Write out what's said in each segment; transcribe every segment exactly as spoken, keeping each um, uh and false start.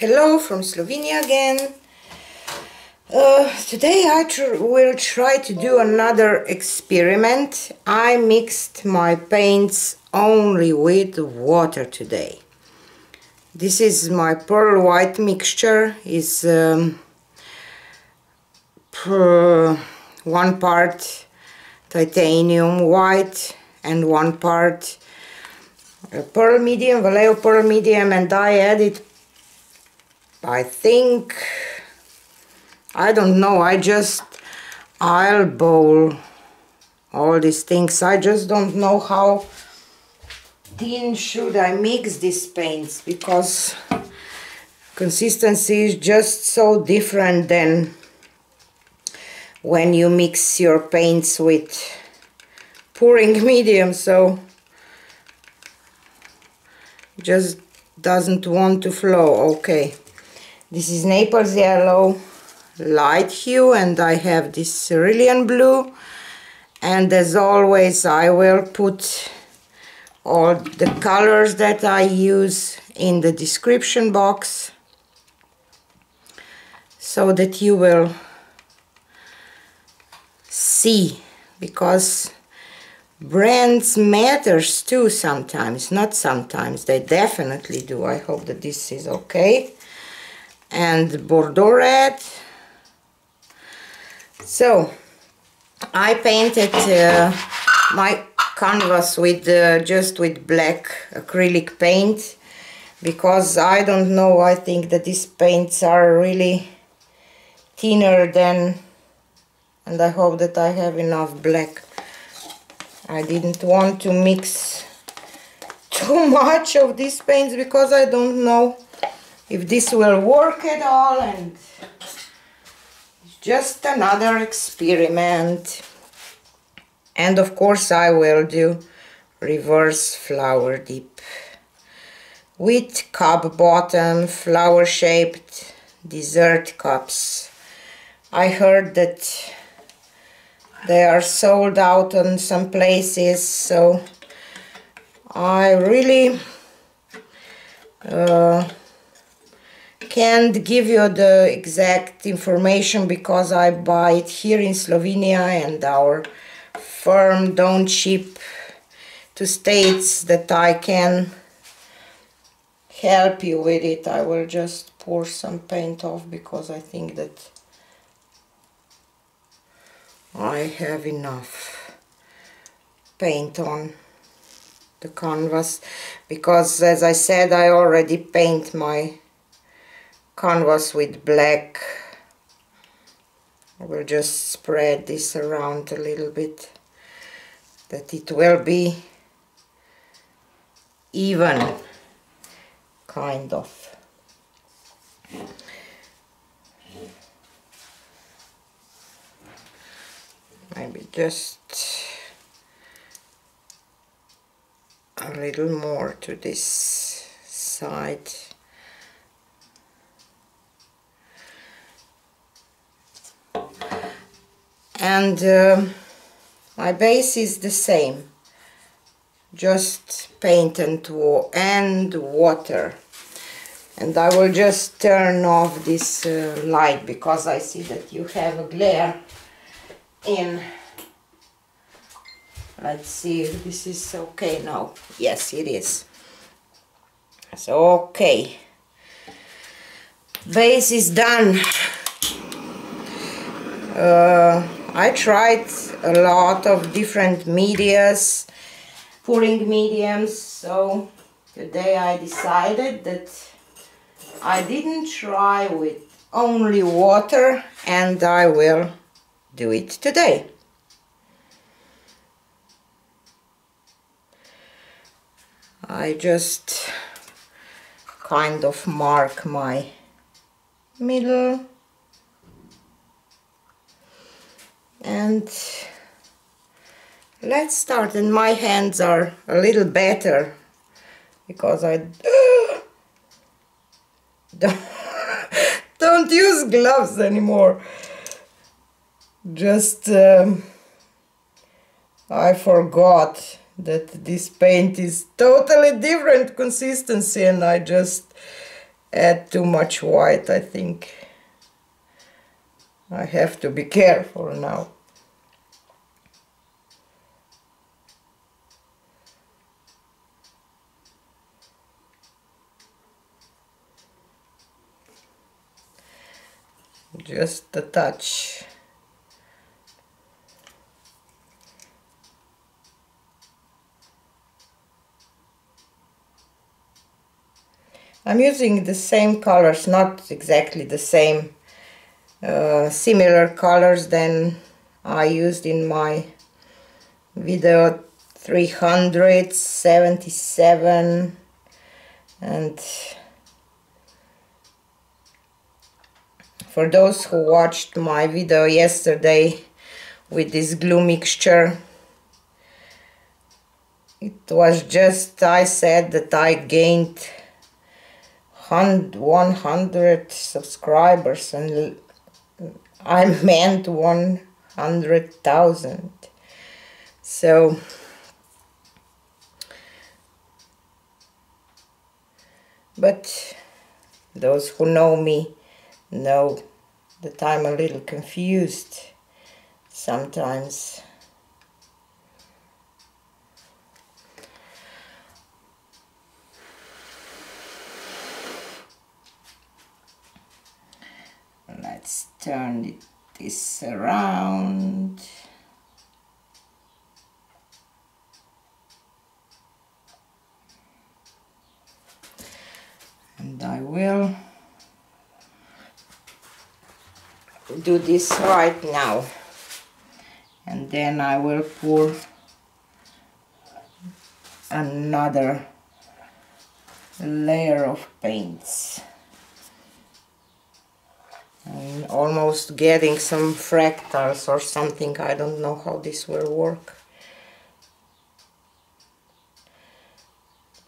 Hello from Slovenia again. Uh, today I tr will try to do another experiment. I mixed my paints only with water today. This is my pearl white mixture. Is um, one part titanium white and one part pearl medium, Vallejo pearl medium, and I added, I think, I don't know, I just eyeball all these things. I just don't know how thin should I mix these paints, because consistency is just so different than when you mix your paints with pouring medium, so just doesn't want to flow. Okay. This is Naples Yellow Light Hue, and I have this Cerulean Blue, and as always I will put all the colors that I use in the description box so that you will see, because brands matters too sometimes, not sometimes, they definitely do. I hope that this is okay. And Bordeaux red. So I painted uh, my canvas with uh, just with black acrylic paint, because I don't know, I think that these paints are really thinner than, and I hope that I have enough black. I didn't want to mix too much of these paints, because I don't know if this will work at all, and it's just another experiment. And of course I will do reverse flower dip with cup bottom, flower shaped dessert cups. I heard that they are sold out in some places, so I really uh, can't give you the exact information, because I buy it here in Slovenia and our firm don't ship to states that I can help you with it. I will just pour some paint off, because I think that I have enough paint on the canvas, because as I said I already paint my canvas with black. I will just spread this around a little bit, that it will be even, kind of. Maybe just a little more to this side. And uh, my base is the same, just paint and, and water. And I will just turn off this uh, light, because I see that you have a glare in. Let's see if this is okay now. Yes, it is. So okay, base is done. uh, I tried a lot of different medias, pouring mediums, so today I decided that I didn't try with only water, and I will do it today. I just kind of mark my middle and let's start. And my hands are a little better, because I don't, don't use gloves anymore. Just um, I forgot that this paint is totally different consistency, and I just add too much white, I think. I have to be careful now. Just a touch. I'm using the same colors, not exactly the same, uh, similar colors than I used in my video three hundred seventy-seven and for those who watched my video yesterday with this glue mixture, it was just, I said that I gained one hundred subscribers and I meant one hundred thousand. So but those who know me know that I'm a little confused sometimes. Let's turn it, this around. And I will do this right now. And then I will pour another layer of paints. I'm almost getting some fractals or something. I don't know how this will work.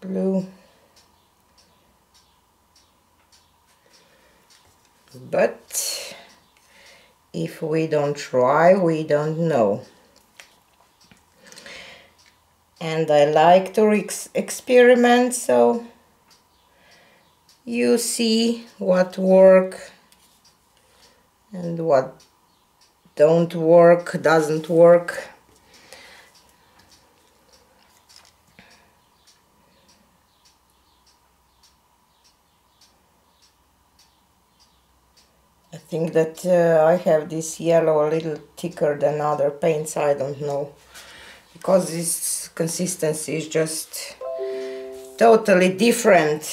Blue. But if we don't try, we don't know. And I like to ex- experiment, so you see what works and what don't work, doesn't work. I think that uh, I have this yellow a little thicker than other paints, I don't know, because this consistency is just totally different.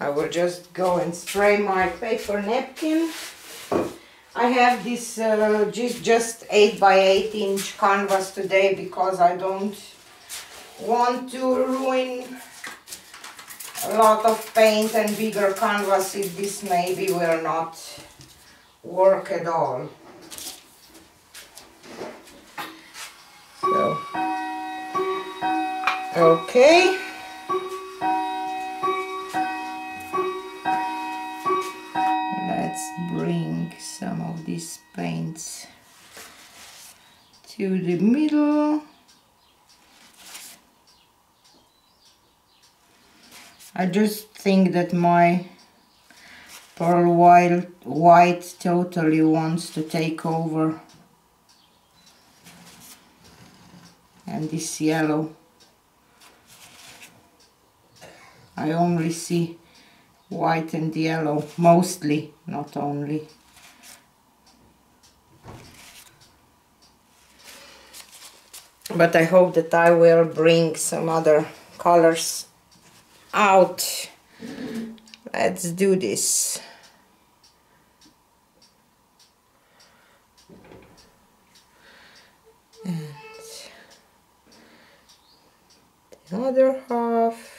I will just go and spray my paper napkin. I have this uh, just eight by eight inch canvas today because I don't want to ruin a lot of paint and bigger canvas if this maybe will not work at all. So, okay. Bring some of these paints to the middle. I just think that my Pearl White, white totally wants to take over, and this yellow, I only see white and yellow, mostly, not only. But I hope that I will bring some other colors out. Let's do this. And the other half.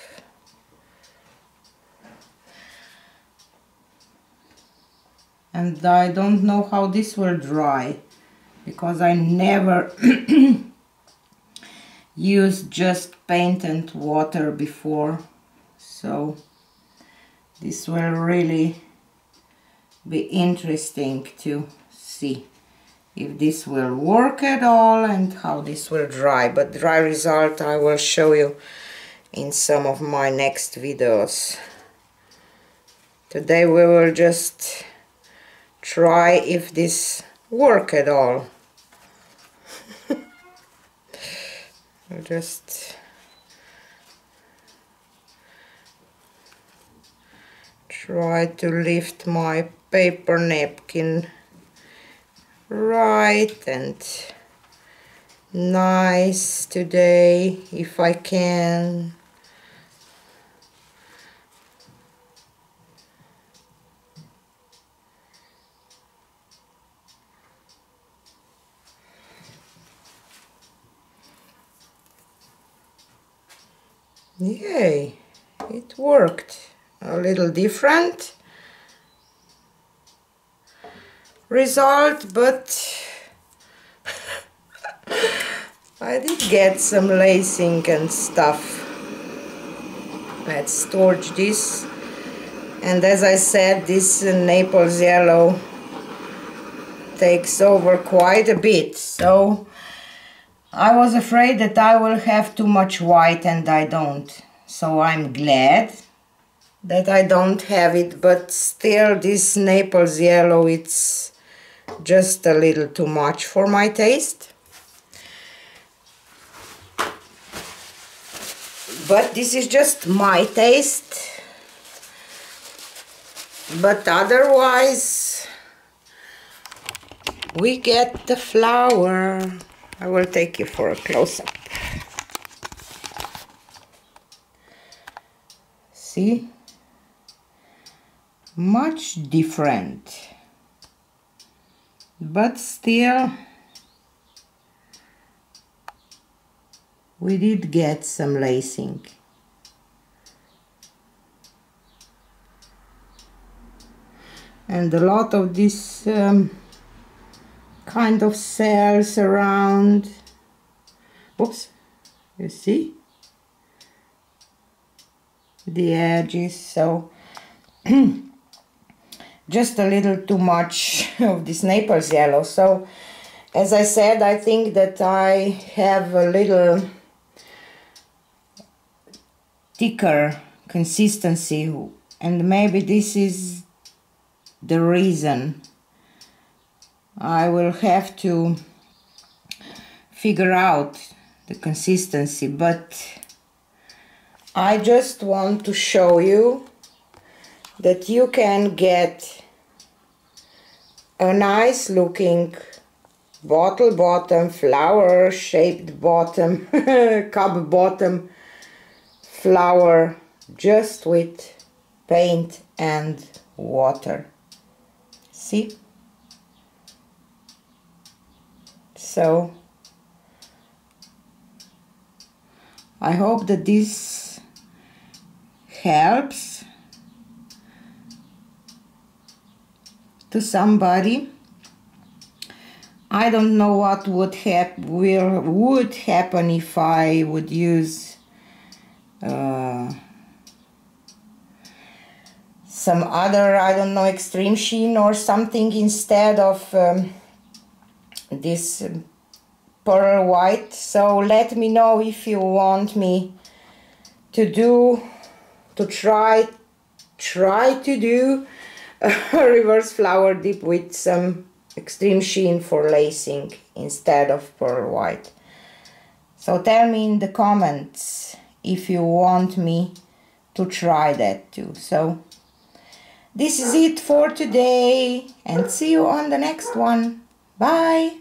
And I don't know how this will dry, because I never used just paint and water before, so this will really be interesting to see if this will work at all and how this will dry, but dry result I will show you in some of my next videos. Today we will just try if this work at all. We'll just try to lift my paper napkin right and nice today, if I can. Yay, it worked. A little different result, but I did get some lacing and stuff. Let's torch this, and as I said, this Naples yellow takes over quite a bit, so I was afraid that I will have too much white, and I don't. So I'm glad that I don't have it, but still this Naples yellow, it's just a little too much for my taste. But this is just my taste. But otherwise, we get the flower. I will take you for a close-up. See? Much different, but still we did get some lacing. And a lot of this um, kind of cells around. Oops, you see the edges, so just a little too much of this Naples yellow. So, as I said, I think that I have a little thicker consistency, and maybe this is the reason. I will have to figure out the consistency, but I just want to show you that you can get a nice looking bottle bottom, flower shaped bottom, cup bottom flower just with paint and water. See? So I hope that this helps to somebody. I don't know what would hap will would happen if I would use uh, some other, I don't know, extreme sheen or something instead of um, this pearl white. So let me know if you want me to do to try try to do reverse flower dip with some extreme sheen for lacing instead of pearl white. So tell me in the comments if you want me to try that too. So this is it for today, and see you on the next one. Bye!